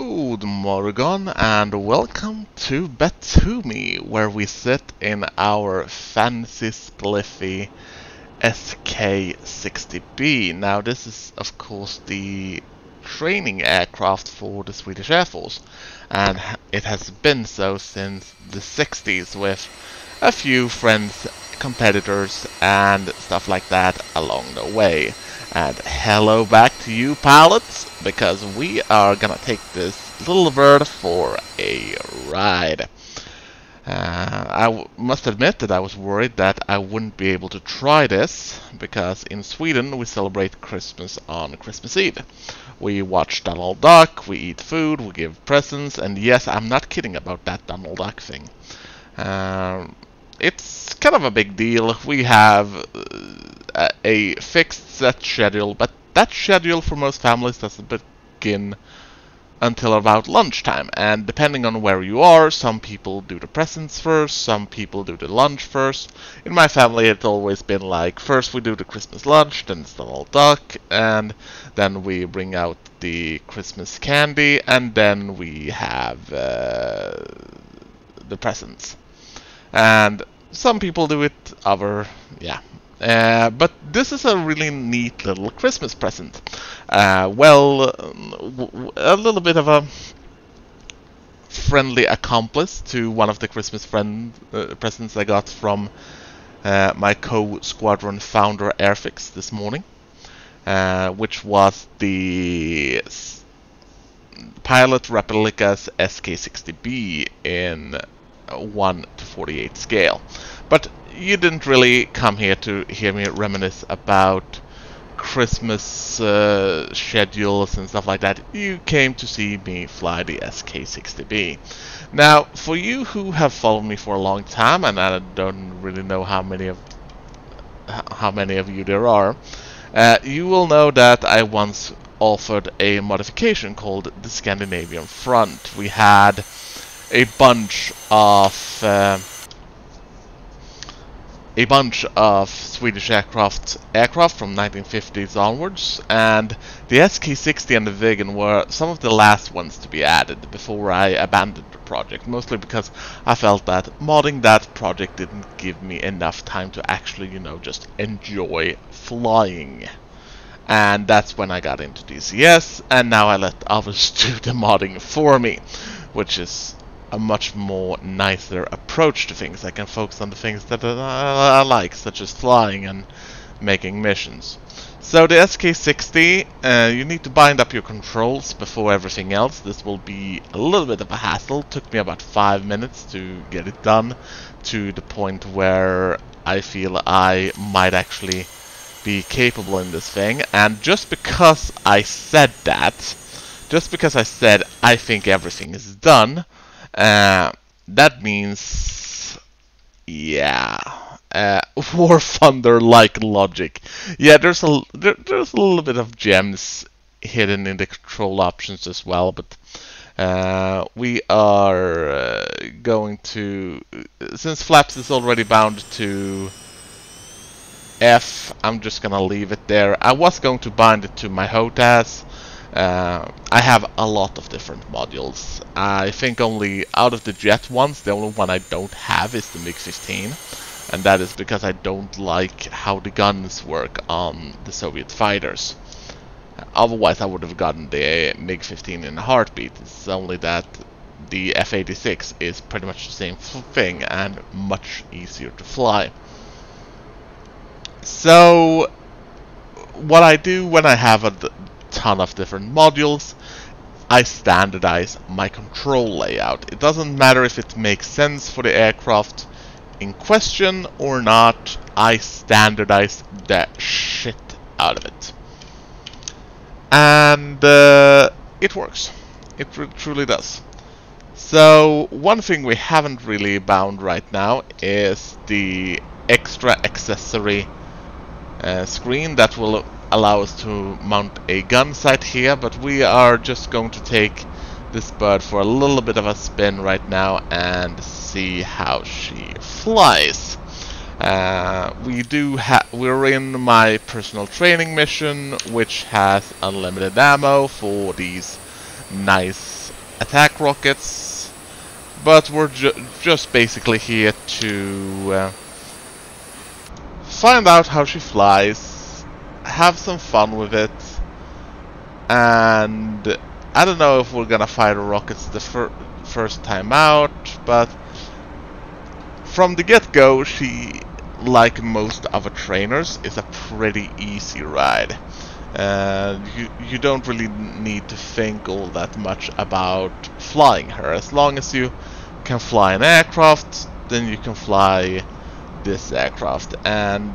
Good morgon and welcome to Batumi, where we sit in our fancy spliffy SK-60B. Now this is of course the training aircraft for the Swedish Air Force, and it has been so since the 60s with a few friends, competitors and stuff like that along the way. And hello back to you pilots, because we are gonna take this little bird for a ride. I must admit that I was worried that I wouldn't be able to try this, because in Sweden we celebrate Christmas on Christmas Eve. We watch Donald Duck, we eat food, we give presents, and yes, I'm not kidding about that Donald Duck thing. It's kind of a big deal. We have a fixed set schedule, but that schedule for most families doesn't begin until about lunchtime, and depending on where you are, some people do the presents first, some people do the lunch first. In my family it's always been like, first we do the Christmas lunch, then it's Donald Duck, and then we bring out the Christmas candy, and then we have the presents. And some people do it other, yeah. But this is a really neat little Christmas present. A little bit of a friendly accomplice to one of the Christmas presents I got from my co-squadron founder Airfix this morning, which was the Pilot Replica's SK-60B in 1/48 scale. But you didn't really come here to hear me reminisce about Christmas schedules and stuff like that. You came to see me fly the SK-60B. Now, for you who have followed me for a long time, and I don't really know how many of you there are, you will know that I once offered a modification called the Scandinavian Front. We had a bunch of Swedish aircraft from 1950s onwards, and the SK-60 and the Viggen were some of the last ones to be added before I abandoned the project, mostly because I felt that modding that project didn't give me enough time to actually, you know, just enjoy flying. And that's when I got into DCS, and now I let others do the modding for me, which is a much more nicer approach to things. I can focus on the things that I like, such as flying and making missions. So the SK-60, you need to bind up your controls before everything else. This will be a little bit of a hassle. It took me about 5 minutes to get it done, to the point where I feel I might actually be capable in this thing. And just because I said I think everything is done, that means, yeah, War Thunder-like logic. Yeah, there's a little bit of gems hidden in the control options as well, but we are going to, since flaps is already bound to F, I'm just gonna leave it there. I was going to bind it to my HOTAS. I have a lot of different modules. I think only out of the jet ones, the only one I don't have is the MiG-15, and that is because I don't like how the guns work on the Soviet fighters. Otherwise I would have gotten the MiG-15 in a heartbeat. It's only that the F-86 is pretty much the same thing and much easier to fly. So what I do when I have a ton of different modules, I standardize my control layout. It doesn't matter if it makes sense for the aircraft in question or not, I standardize the shit out of it. And it works. It truly does. So one thing we haven't really bound right now is the extra accessory screen that will allow us to mount a gun sight here, but we are just going to take this bird for a little bit of a spin right now and see how she flies. We're in my personal training mission, which has unlimited ammo for these nice attack rockets, but we're just basically here to find out how she flies, have some fun with it, and I don't know if we're gonna fire the rockets the first time out, but from the get-go, she, like most other trainers, is a pretty easy ride. You don't really need to think all that much about flying her. As long as you can fly an aircraft, then you can fly this aircraft. And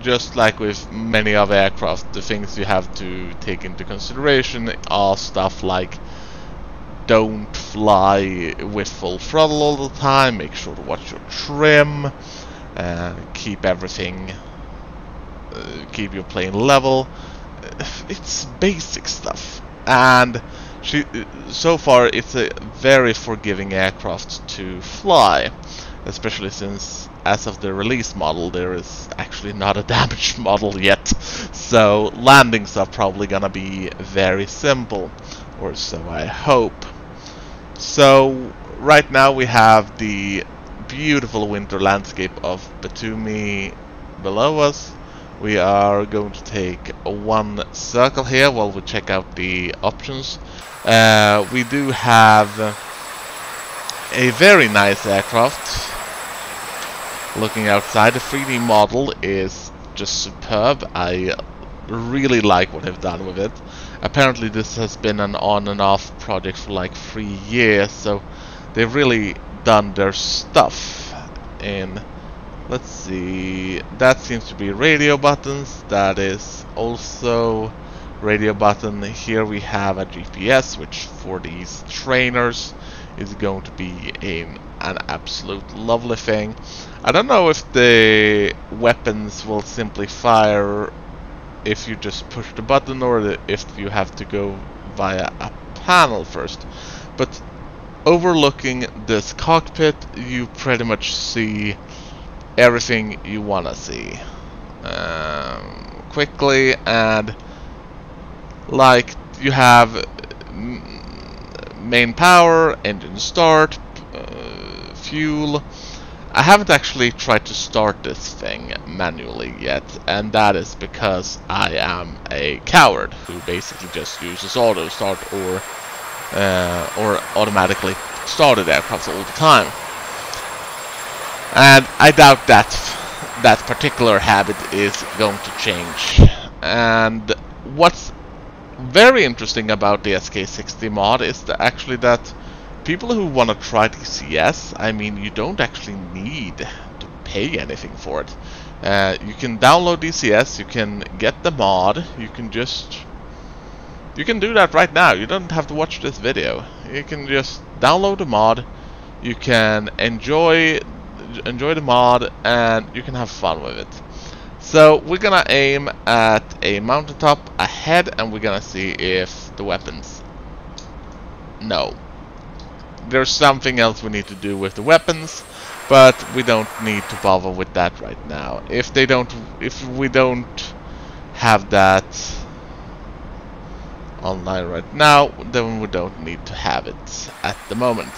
just like with many other aircraft, the things you have to take into consideration are stuff like don't fly with full throttle all the time, make sure to watch your trim, keep everything, keep your plane level. It's basic stuff, and so far it's a very forgiving aircraft to fly, especially since as of the release model there is actually not a damaged model yet, so landings are probably gonna be very simple, or so I hope. So right now we have the beautiful winter landscape of Batumi below us. We are going to take one circle here while we check out the options. We do have a very nice aircraft. Looking outside, the 3D model is just superb. I really like what they've done with it. Apparently this has been an on and off project for like 3 years, so they've really done their stuff in... Let's see, that seems to be radio buttons, that is also radio button. Here we have a GPS, which for these trainers is going to be an absolute lovely thing. I don't know if the weapons will simply fire if you just push the button or if you have to go via a panel first. But overlooking this cockpit, you pretty much see everything you want to see quickly, and like you have main power, engine start, fuel. I haven't actually tried to start this thing manually yet, and that is because I am a coward who basically just uses auto start or automatically started aircraft all the time. And I doubt that particular habit is going to change. And what's very interesting about the SK-60 mod is that actually that people who want to try DCS, I mean, you don't actually need to pay anything for it. You can download DCS, you can get the mod, you can do that right now. You don't have to watch this video. You can just download the mod, you can enjoy the mod, and you can have fun with it. So we're gonna aim at a mountaintop ahead, and we're gonna see if the weapons... No, there's something else we need to do with the weapons, but we don't need to bother with that right now. If we don't have that online right now, then we don't need to have it at the moment.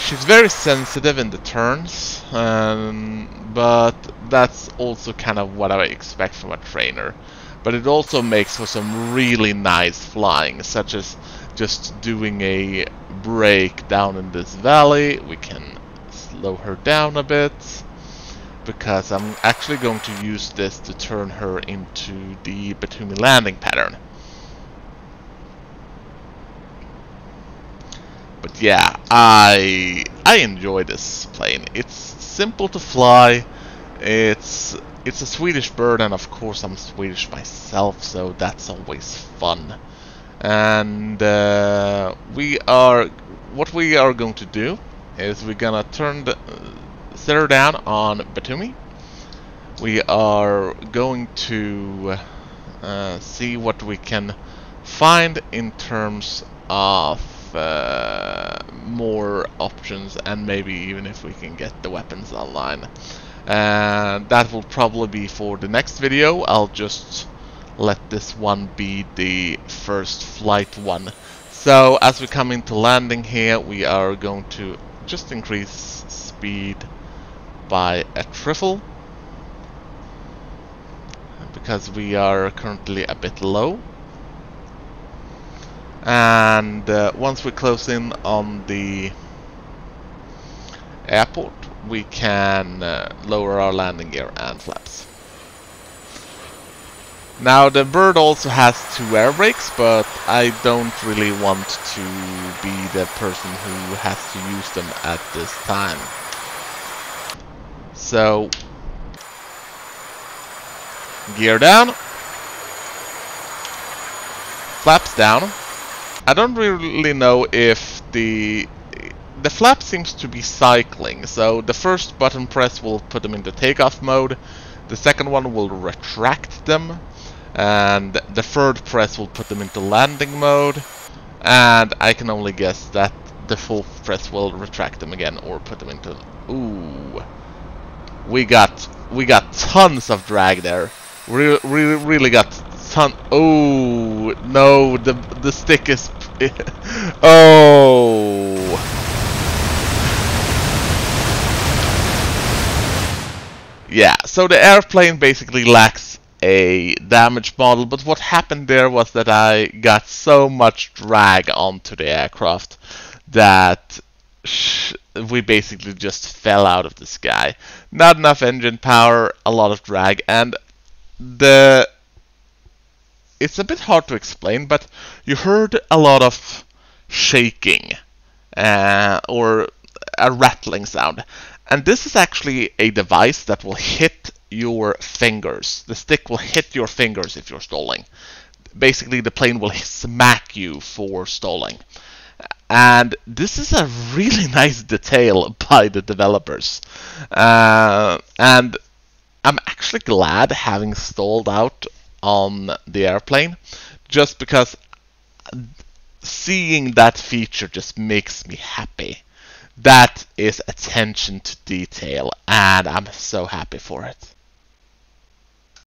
She's very sensitive in the turns, but that's also kind of what I expect from a trainer. But it also makes for some really nice flying, such as just doing a break down in this valley. We can slow her down a bit, because I'm actually going to use this to turn her into the Batumi landing pattern. But yeah, I enjoy this plane. It's simple to fly. It's a Swedish bird, and of course I'm Swedish myself, so that's always fun. And what we are going to do is we're gonna set her down on Batumi. We are going to see what we can find in terms of more options, and maybe even if we can get the weapons online. That will probably be for the next video. I'll just let this one be the first flight one, So as we come into landing here, we are going to just increase speed by a trifle, because we are currently a bit low. And once we close in on the airport, we can lower our landing gear and flaps. Now the bird also has two air brakes, but I don't really want to be the person who has to use them at this time. So gear down, flaps down. I don't really know if the flap seems to be cycling, so the first button press will put them into takeoff mode, the second one will retract them, and the third press will put them into landing mode, and I can only guess that the fourth press will retract them again or put them into... Ooh, we got tons of drag there. We really got ton... Oh no, the stick is... Oh... Yeah, so the airplane basically lacks a damage model, but what happened there was that I got so much drag onto the aircraft that we basically just fell out of the sky. Not enough engine power, a lot of drag, and it's a bit hard to explain, but you heard a lot of shaking or a rattling sound. And this is actually a device that will hit your fingers. The stick will hit your fingers if you're stalling. Basically, the plane will smack you for stalling. And this is a really nice detail by the developers. And I'm actually glad having stalled out on the airplane, just because seeing that feature just makes me happy. That is attention to detail, and I'm so happy for it.